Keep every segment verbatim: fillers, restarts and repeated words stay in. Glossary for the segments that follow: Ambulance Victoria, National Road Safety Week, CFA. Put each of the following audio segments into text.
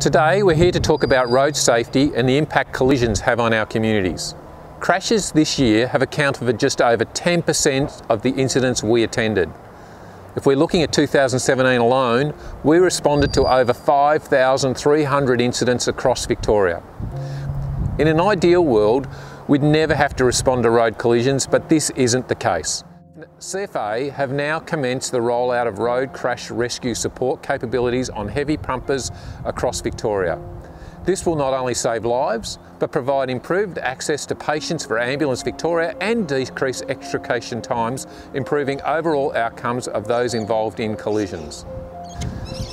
Today we're here to talk about road safety and the impact collisions have on our communities. Crashes this year have accounted for just over ten percent of the incidents we attended. If we're looking at two thousand seventeen alone, we responded to over five thousand three hundred incidents across Victoria. In an ideal world, we'd never have to respond to road collisions, but this isn't the case. C F A have now commenced the rollout of road crash rescue support capabilities on heavy pumpers across Victoria. This will not only save lives, but provide improved access to patients for Ambulance Victoria and decrease extrication times, improving overall outcomes of those involved in collisions.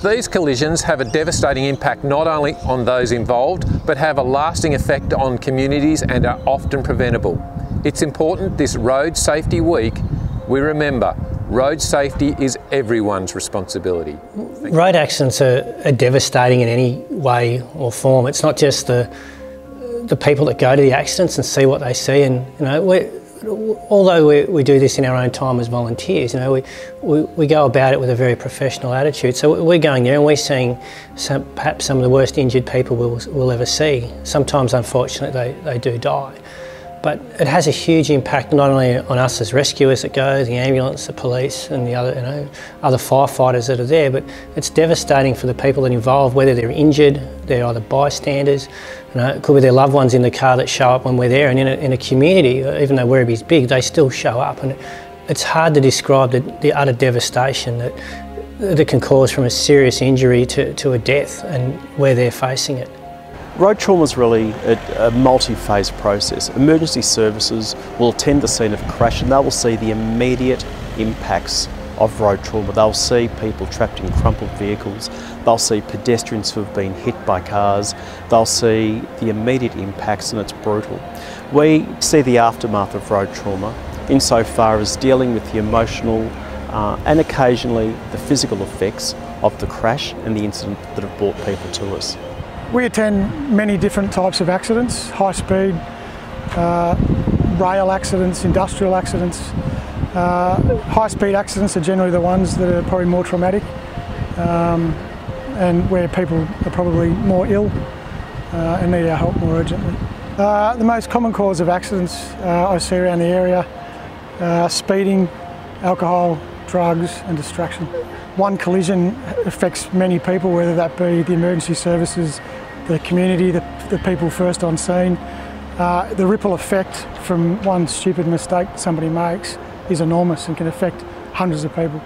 These collisions have a devastating impact not only on those involved, but have a lasting effect on communities and are often preventable. It's important this Road Safety Week we remember road safety is everyone's responsibility. Road accidents are, are devastating in any way or form. It's not just the the people that go to the accidents and see what they see. And you know, we're, although we, we do this in our own time as volunteers, you know, we, we we go about it with a very professional attitude. So we're going there and we're seeing some, perhaps some of the worst injured people we'll we'll ever see. Sometimes, unfortunately, they they do die. But it has a huge impact not only on us as rescuers that go, the ambulance, the police and the other, you know, other firefighters that are there, but it's devastating for the people that are involved, whether they're injured, they're either bystanders, you know, it could be their loved ones in the car that show up when we're there, and in a, in a community, even though Werribee's big, they still show up, and it's hard to describe the, the utter devastation that, that can cause from a serious injury to, to a death, and where they're facing it. Road trauma is really a, a multi-phase process. Emergency services will attend the scene of a crash and they will see the immediate impacts of road trauma. They'll see people trapped in crumpled vehicles, they'll see pedestrians who have been hit by cars, they'll see the immediate impacts, and it's brutal. We see the aftermath of road trauma insofar as dealing with the emotional uh, and occasionally the physical effects of the crash and the incident that have brought people to us. We attend many different types of accidents, high speed, uh, rail accidents, industrial accidents. Uh, high speed accidents are generally the ones that are probably more traumatic um, and where people are probably more ill uh, and need our help more urgently. Uh, the most common cause of accidents uh, I see around the area are uh, speeding, alcohol, drugs and distraction. One collision affects many people, whether that be the emergency services, the community, the, the people first on scene. Uh, the ripple effect from one stupid mistake somebody makes is enormous and can affect hundreds of people.